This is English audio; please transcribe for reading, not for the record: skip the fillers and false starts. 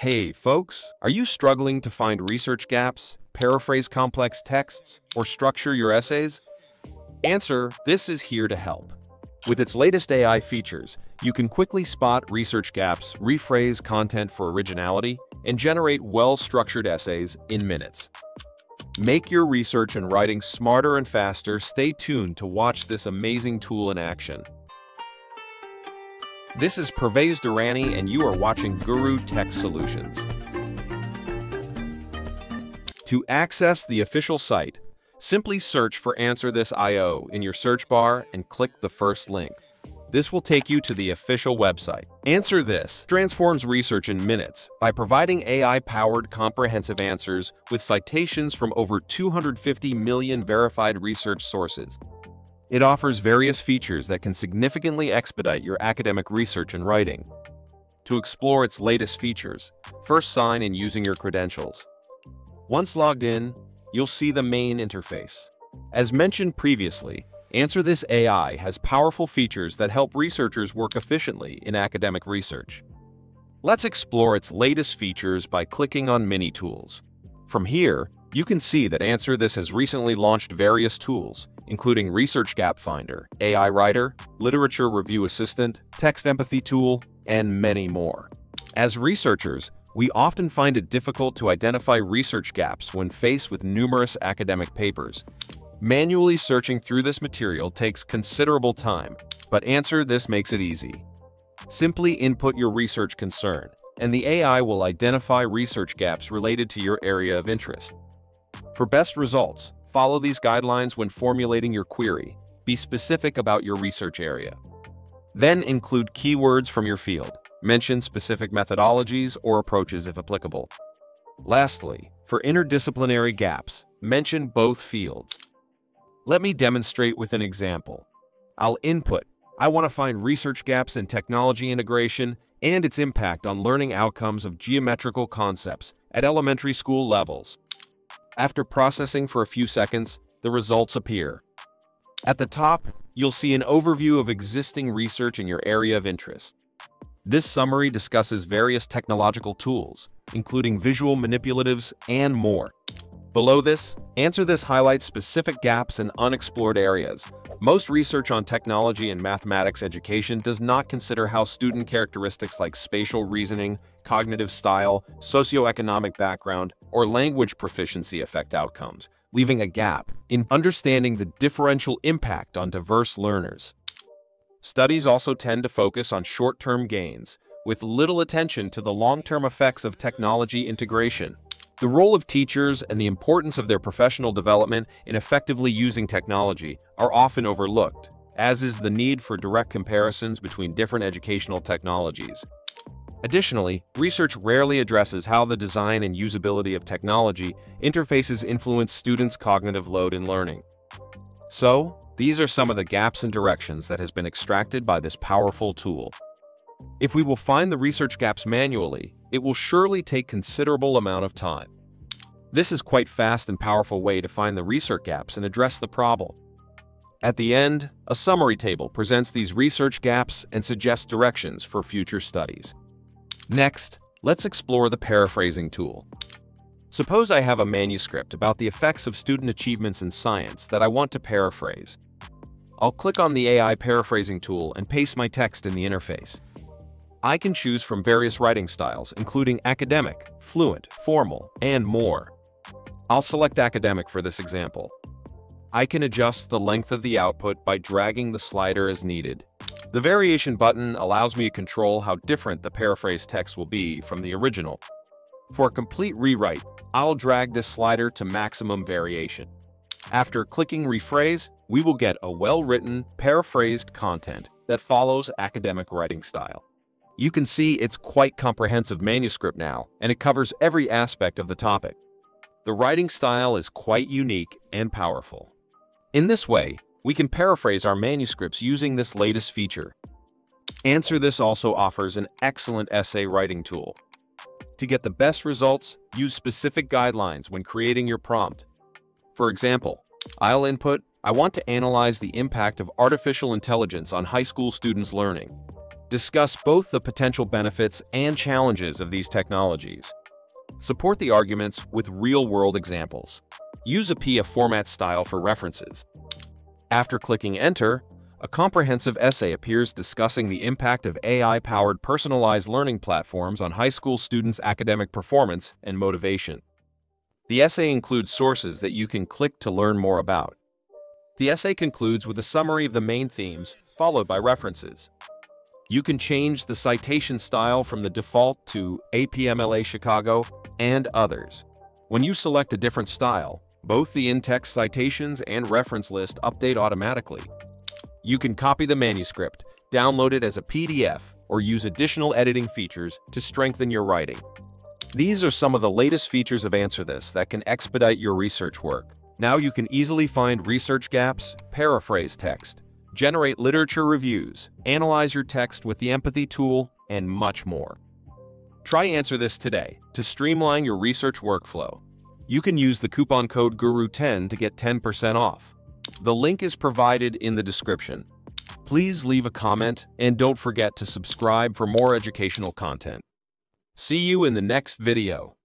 Hey folks, are you struggling to find research gaps, paraphrase complex texts, or structure your essays? AnswerThis is here to help. With its latest AI features, you can quickly spot research gaps, rephrase content for originality, and generate well-structured essays in minutes. Make your research and writing smarter and faster. Stay tuned to watch this amazing tool in action. This is Pervaiz Durrani and you are watching Guru Tech Solutions. To access the official site, simply search for AnswerThis IO in your search bar and click the first link. This will take you to the official website. AnswerThis transforms research in minutes by providing AI-powered comprehensive answers with citations from over 250 million verified research sources. It offers various features that can significantly expedite your academic research and writing. To explore its latest features, first sign in using your credentials. Once logged in, you'll see the main interface. As mentioned previously, AnswerThis AI has powerful features that help researchers work efficiently in academic research. Let's explore its latest features by clicking on Mini Tools. From here, you can see that AnswerThis has recently launched various tools, including Research Gap Finder, AI Writer, Literature Review Assistant, Text Empathy Tool, and many more. As researchers, we often find it difficult to identify research gaps when faced with numerous academic papers. Manually searching through this material takes considerable time, but AnswerThis makes it easy. Simply input your research concern, and the AI will identify research gaps related to your area of interest. For best results, follow these guidelines when formulating your query. Be specific about your research area. Then include keywords from your field. Mention specific methodologies or approaches if applicable. Lastly, for interdisciplinary gaps, mention both fields. Let me demonstrate with an example. I'll input, I want to find research gaps in technology integration and its impact on learning outcomes of geometrical concepts at elementary school levels. After processing for a few seconds, the results appear. At the top, you'll see an overview of existing research in your area of interest. This summary discusses various technological tools, including visual manipulatives and more. Below this, AnswerThis highlights specific gaps in unexplored areas. Most research on technology and mathematics education does not consider how student characteristics like spatial reasoning, cognitive style, socioeconomic background, or language proficiency affect outcomes, leaving a gap in understanding the differential impact on diverse learners. Studies also tend to focus on short-term gains, with little attention to the long-term effects of technology integration. The role of teachers and the importance of their professional development in effectively using technology are often overlooked, as is the need for direct comparisons between different educational technologies. Additionally, research rarely addresses how the design and usability of technology interfaces influence students' cognitive load in learning. So, these are some of the gaps and directions that has been extracted by this powerful tool. If we will find the research gaps manually, it will surely take considerable amount of time. This is quite fast and powerful way to find the research gaps and address the problem. At the end, a summary table presents these research gaps and suggests directions for future studies. Next, let's explore the paraphrasing tool. Suppose I have a manuscript about the effects of student achievements in science that I want to paraphrase. I'll click on the AI paraphrasing tool and paste my text in the interface. I can choose from various writing styles, including academic, fluent, formal, and more. I'll select academic for this example. I can adjust the length of the output by dragging the slider as needed. The variation button allows me to control how different the paraphrased text will be from the original. For a complete rewrite, I'll drag this slider to maximum variation. After clicking rephrase, we will get a well-written, paraphrased content that follows academic writing style. You can see it's quite comprehensive manuscript now, and it covers every aspect of the topic. The writing style is quite unique and powerful. In this way, we can paraphrase our manuscripts using this latest feature. AnswerThis also offers an excellent essay writing tool. To get the best results, use specific guidelines when creating your prompt. For example, I'll input, I want to analyze the impact of artificial intelligence on high school students' learning. discuss both the potential benefits and challenges of these technologies. Support the arguments with real-world examples. Use a PIA format style for references. After clicking Enter, a comprehensive essay appears discussing the impact of AI-powered personalized learning platforms on high school students' academic performance and motivation. The essay includes sources that you can click to learn more about. The essay concludes with a summary of the main themes, followed by references. You can change the citation style from the default to APMLA Chicago and others. When you select a different style, both the in-text citations and reference list update automatically. You can copy the manuscript, download it as a PDF, or use additional editing features to strengthen your writing. These are some of the latest features of AnswerThis that can expedite your research work. Now you can easily find research gaps, paraphrase text, generate literature reviews, analyze your text with the empathy tool, and much more. Try AnswerThis today to streamline your research workflow. You can use the coupon code GURU10 to get 10% off. The link is provided in the description. Please leave a comment and don't forget to subscribe for more educational content. See you in the next video.